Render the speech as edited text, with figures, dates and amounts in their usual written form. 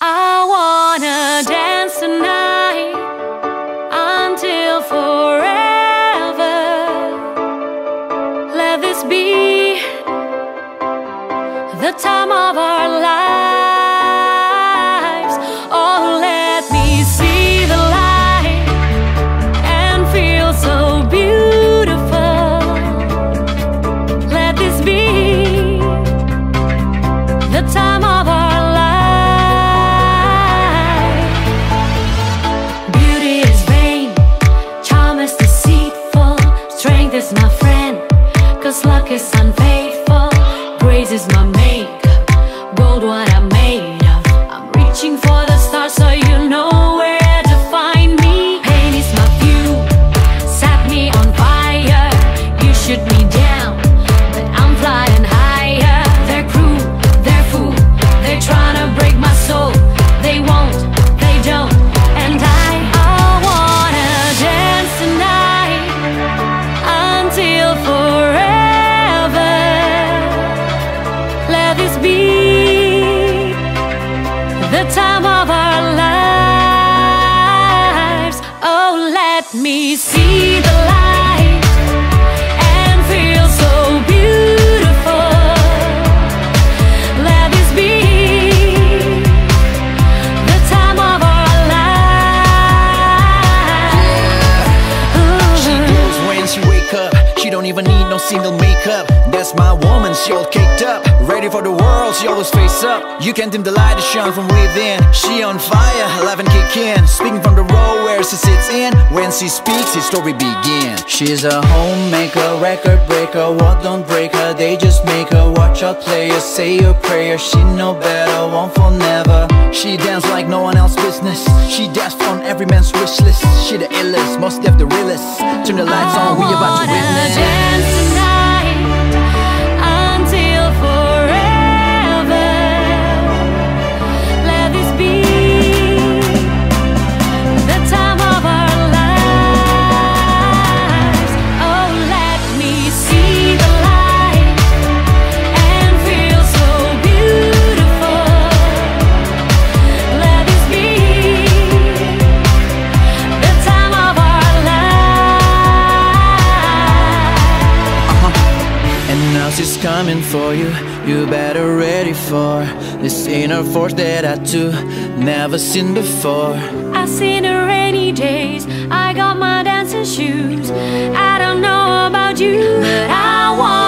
I wanna dance tonight until forever. Let this be the time of our lives. Oh, let me see the light and feel so beautiful. Let this be the time of our lives. Is my friend, cause luck is unfaithful. Grace is my makeup, gold what I'm made of. I'm reaching for the stars so you know where to find me. Pain is my fuel, set me on fire. You shoot me down, but I'm flying higher. They're cruel, they're fool, they're trying to break my soul. They won't, they don't, and I wanna dance tonight till forever. Let this be the time of our lives. Oh, let me see the light and feel so beautiful. Let this be the time of our lives. Ooh. She knows when she wake up, she don't even need no single makeup. That's my woman, she all caked up, ready for the world, she always face up. You can dim the light to shine from within. She on fire, alive and kicking. Speaking from the row where she sits in. When she speaks, his story begins. She's a homemaker, record breaker. What don't break her, they just make her. Watch out players, say your prayer. She know better, one for never. She dance like no one else business. She danced on every man's wish list. She the illest, most of the realest. Turn the lights on, we about to witness. Dance tonight until forever. Let this be the time of our lives. Oh, let me see the light and feel so beautiful. Let this be the time of our lives. And now she's coming for you, you better ready for this inner force that I too never seen before. I seen her rainy days, I got my dancing shoes. I don't know about you, but I want